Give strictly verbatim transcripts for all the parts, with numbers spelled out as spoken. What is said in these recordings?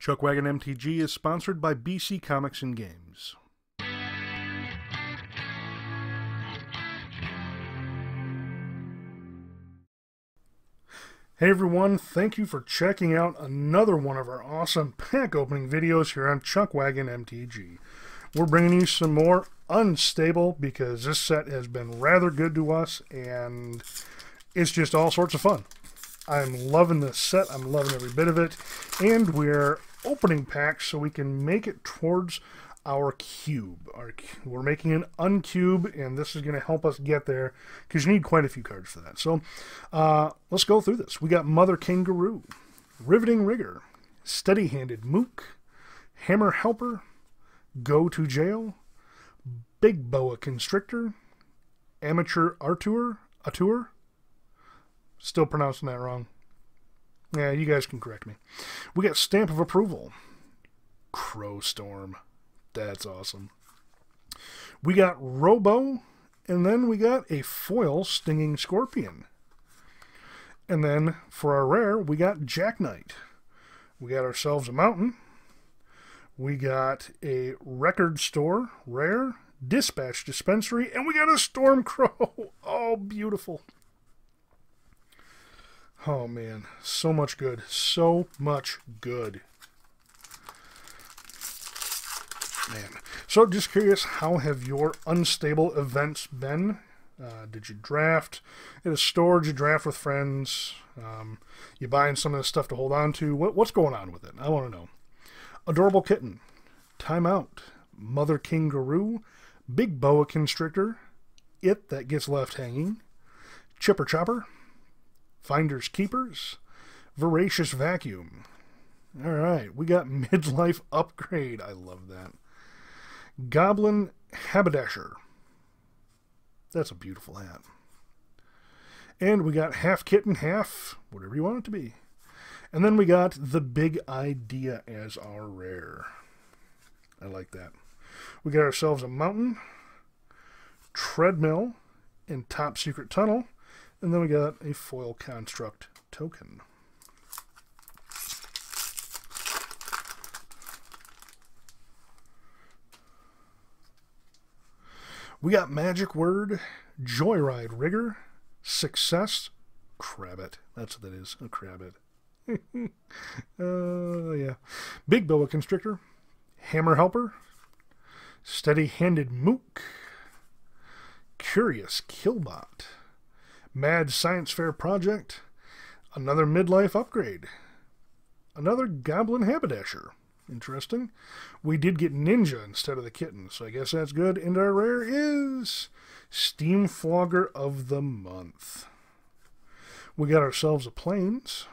Chuckwagon M T G is sponsored by B C Comics and Games. Hey everyone, thank you for checking out another one of our awesome pack opening videos here on Chuckwagon M T G. We're bringing you some more Unstable because this set has been rather good to us and it's just all sorts of fun. I'm loving this set, I'm loving every bit of it, and we're opening packs so we can make it towards our cube. Our, we're making an uncube, and this is going to help us get there, because you need quite a few cards for that. So, uh, let's go through this. We got Mother Kangaroo, Riveting Rigger, Steady-Handed Mook, Hammer Helper, Go to Jail, Big Boa Constrictor, Amateur Artur, Artur? Still pronouncing that wrong. Yeah, you guys can correct me. We got Stamp of Approval, Crow Storm. That's awesome. We got Robo, and then we got a Foil Stinging Scorpion. And then for our rare, we got Jack Knight. We got ourselves a Mountain. We got a Record Store rare, Dispatch Dispensary, and we got a Storm Crow. Oh, beautiful. Oh man, so much good. So much good. Man. So just curious, how have your Unstable events been? Uh, did you draft at a store? Did you draft with friends? Um, you buying some of this stuff to hold on to? What, what's going on with it? I want to know. Adorable Kitten, Time Out, Mother Kangaroo, Big Boa Constrictor, It That Gets Left Hanging, Chipper Chopper, Finders Keepers, Voracious Vacuum. Alright, we got Midlife Upgrade. I love that. Goblin Haberdasher. That's a beautiful hat. And we got Half Kitten, Half, whatever you want it to be. And then we got The Big Idea as our rare. I like that. We got ourselves a Mountain, Treadmill, and Top Secret Tunnel. And then we got a Foil Construct token. We got Magic Word, Joyride Rigger, Success, Crabbit. That's what that is, a Crabbit. uh, yeah. Big Boa Constrictor, Hammer Helper, Steady-Handed Mook, Curious Killbot, Mad Science Fair Project, another Midlife Upgrade, another Goblin Haberdasher. Interesting. We did get Ninja instead of the Kitten, so I guess that's good. And our rare is Steamflogger of the Month. We got ourselves a Plains,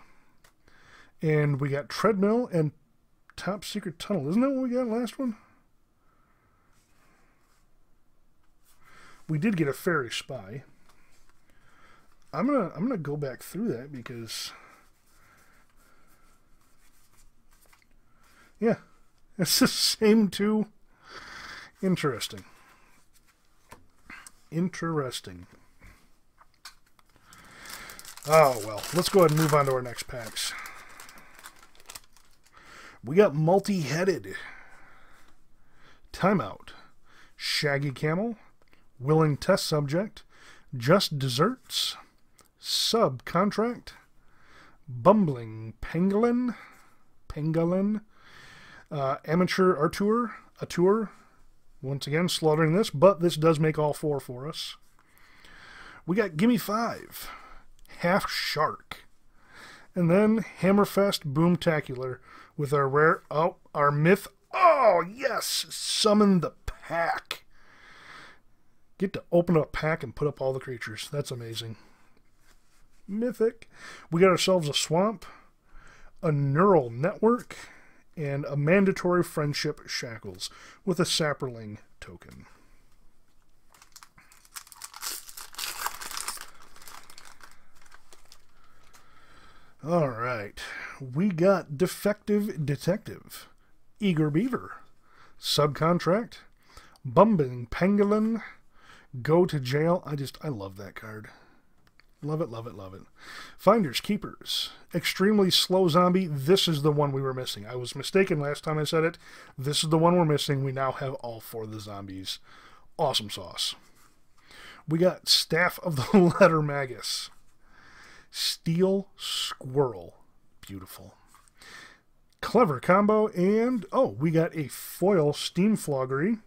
and we got Treadmill and Top Secret Tunnel. Isn't that what we got last one? We did get a Fairy Spy. I'm gonna I'm gonna go back through that because. Yeah, it's the same two. Interesting. Interesting. Oh, well, let's go ahead and move on to our next packs. We got Multi-Headed, Timeout, Shaggy Camel, Willing Test Subject, Just Desserts, Subcontract, Bumbling Pangolin, Pangolin, Uh, Amateur Artur, Artur, once again slaughtering this, but this does make all four for us. We got Gimme Five, Half Shark, and then Hammerfest Boomtacular with our rare, oh, our myth, oh yes, Summon the Pack. Get to open up a pack and put up all the creatures, that's amazing. Mythic. We got ourselves a Swamp, a Neural Network, and a Mandatory Friendship Shackles with a Sapperling token. All right, we got Defective Detective, Eager Beaver, Subcontract, Bumbling Pangolin, Go to Jail. I just, I love that card. Love it, love it, love it. Finders Keepers. Extremely slow zombie. This is the one we were missing. I was mistaken last time I said it. This is the one we're missing. We now have all four of the zombies. Awesome sauce. We got Staff of the Letter Magus. Steel Squirrel. Beautiful. Clever combo. And, oh, we got a foil Steamfloggery.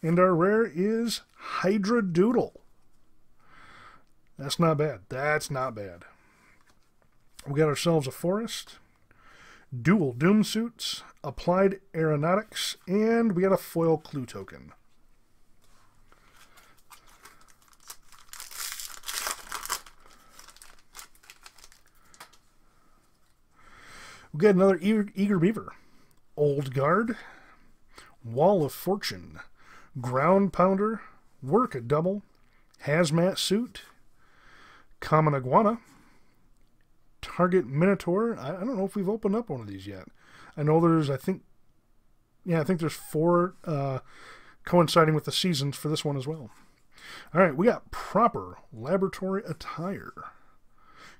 And our rare is Hydra Doodle. That's not bad. That's not bad. We got ourselves a forest, dual doom suits, applied aeronautics, and we got a foil clue token. We got another eager beaver, old guard, wall of fortune, ground pounder, work a double, hazmat suit. Common iguana, target minotaur. I, I don't know if we've opened up one of these yet. I know there's, I think, yeah, I think there's four uh, coinciding with the seasons for this one as well. All right, we got proper laboratory attire,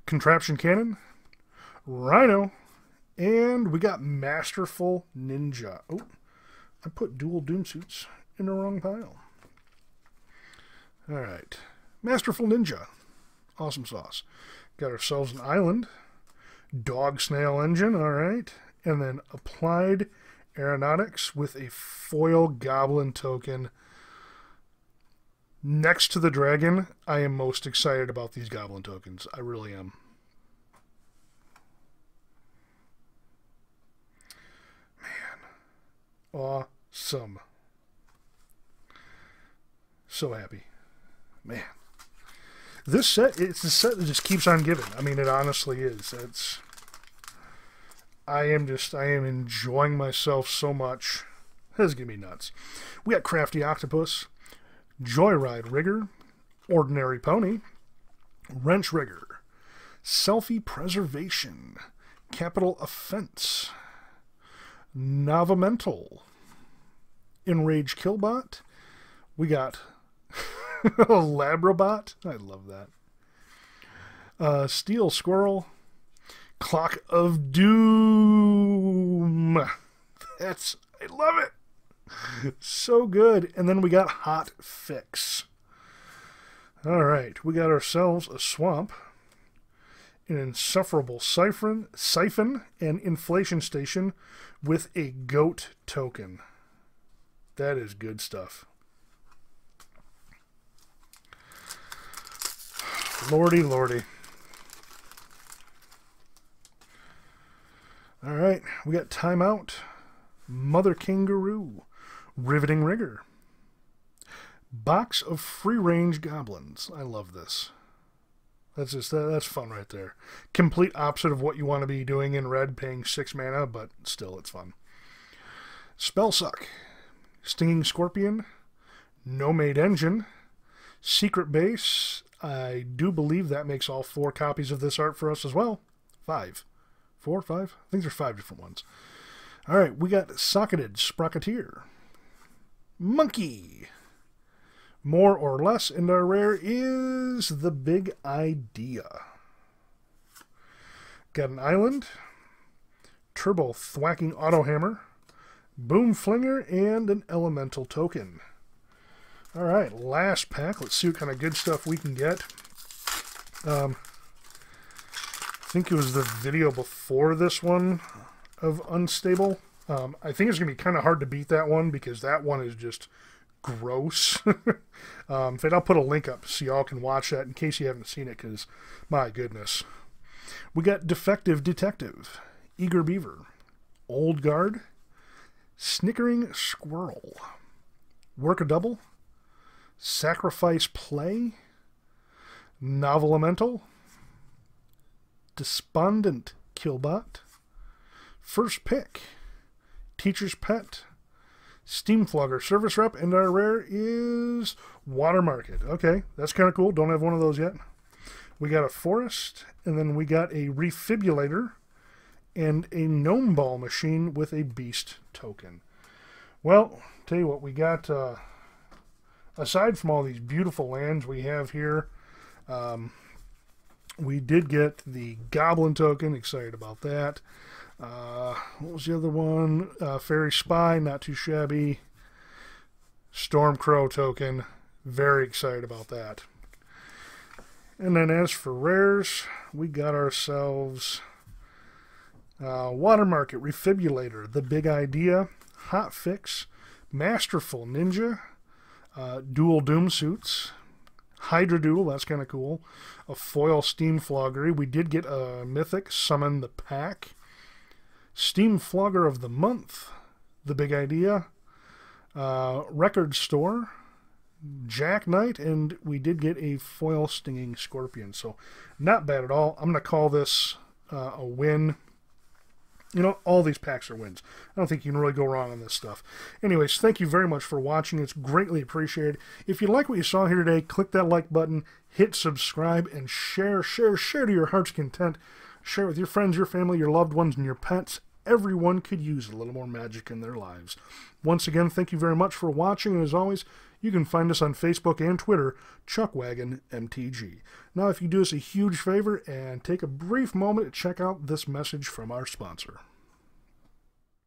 contraption cannon, rhino, and we got masterful ninja. Oh, I put dual doom suits in the wrong pile. All right, masterful ninja. Awesome sauce. Got ourselves an island, dog snail engine, all right, and then applied aeronautics with a foil goblin token. Next to the dragon, I am most excited about these goblin tokens. I really am. Man. Awesome. So happy. Man. This set, it's a set that just keeps on giving. I mean, it honestly is. It's, I am just, I am enjoying myself so much. This is going to be nuts. We got Crafty Octopus, Joyride Rigger, Ordinary Pony, Wrench Rigger, Selfie Preservation, Capital Offense, Novamental, Enrage Killbot. We got... Labrobot. I love that. Uh, Steel Squirrel. Clock of Doom. That's, I love it. So good. And then we got Hot Fix. All right. We got ourselves a swamp, an insufferable siphon, siphon and inflation station with a goat token. That is good stuff. Lordy, lordy. All right, we got timeout, mother kangaroo, riveting rigger, box of free-range goblins. I love this. That's just that, that's fun right there. Complete opposite of what you want to be doing in red, paying six mana, but still, it's fun. Spell suck, stinging scorpion, no made engine, secret base. I do believe that makes all four copies of this art for us as well. Five. Four, five? I think there's five different ones. All right, we got Socketed Sprocketeer. Monkey. More or less, and our rare is The Big Idea. Got an island. Turbo Thwacking Auto Hammer. Boom Flinger, and an elemental token. All right, last pack. Let's see what kind of good stuff we can get. Um, I think it was the video before this one of Unstable. Um, I think it's going to be kind of hard to beat that one because that one is just gross. um, in fact, I'll put a link up so y'all can watch that in case you haven't seen it because, my goodness. We got Defective Detective, Eager Beaver, Old Guard, Snickering Squirrel, Work a Double, Sacrifice Play, Novamental, Despondent Killbot, First Pick, Teacher's Pet, Steamflogger Service Rep, and our rare is Water Market. Okay, that's kind of cool. Don't have one of those yet. We got a forest, and then we got a Refibulator, and a Gnome Ball Machine with a Beast token. Well, tell you what, we got... Uh, Aside from all these beautiful lands we have here, um, we did get the Goblin token. Excited about that. Uh, what was the other one? Uh, Fairy Spy, not too shabby. Storm Crow token. Very excited about that. And then as for rares, we got ourselves uh, Water Market, Refibulator, The Big Idea, Hot Fix, Masterful Ninja, uh, Dual Doom Suits, Hydradoodle, that's kind of cool, a Foil Steamflogger. We did get a Mythic, Summon the Pack, Steamflogger of the Month, The Big Idea, uh, Record Store, Jack Knight, and we did get a Foil Stinging Scorpion, so not bad at all. I'm going to call this uh, a win. You know, all these packs are wins. I don't think you can really go wrong on this stuff. Anyways, thank you very much for watching. It's greatly appreciated. If you like what you saw here today, click that like button, hit subscribe, and share, share, share to your heart's content. Share with your friends, your family, your loved ones, and your pets. Everyone could use a little more magic in their lives. Once again, thank you very much for watching, and as always, you can find us on Facebook and Twitter, Chuckwagon M T G. Now, if you do us a huge favor and take a brief moment to check out this message from our sponsor.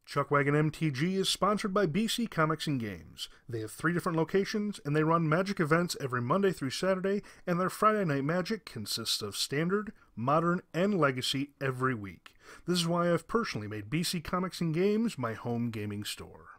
Chuckwagon M T G is sponsored by B C Comics and Games. They have three different locations, and they run magic events every Monday through Saturday, and their Friday night magic consists of standard, modern, and legacy every week. This is why I've personally made B C Comics and Games my home gaming store.